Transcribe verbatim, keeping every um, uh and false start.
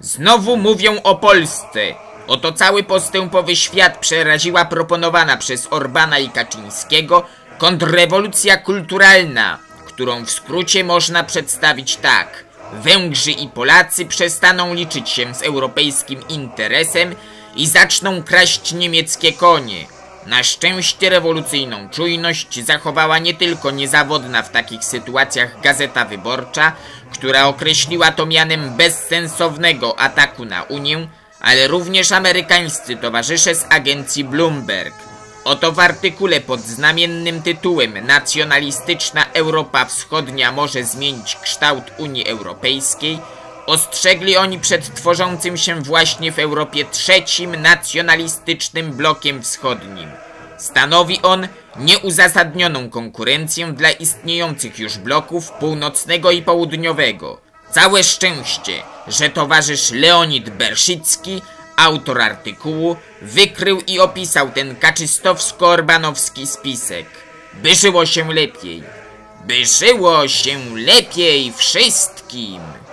Znowu mówią o Polsce. Oto cały postępowy świat przeraziła proponowana przez Orbana i Kaczyńskiego kontrrewolucja kulturalna, którą w skrócie można przedstawić tak. Węgrzy i Polacy przestaną liczyć się z europejskim interesem i zaczną kraść niemieckie konie. Na szczęście rewolucyjną czujność zachowała nie tylko niezawodna w takich sytuacjach Gazeta Wyborcza, która określiła to mianem bezsensownego ataku na Unię, ale również amerykańscy towarzysze z agencji Bloomberg. Oto w artykule pod znamiennym tytułem "Nacjonalistyczna Europa Wschodnia może zmienić kształt Unii Europejskiej" ostrzegli oni przed tworzącym się właśnie w Europie trzecim nacjonalistycznym blokiem wschodnim. Stanowi on nieuzasadnioną konkurencję dla istniejących już bloków północnego i południowego. Całe szczęście, że towarzysz Leonid Bershidsky, autor artykułu, wykrył i opisał ten kaczystowsko-orbanowski spisek. By żyło się lepiej. By żyło się lepiej wszystkim!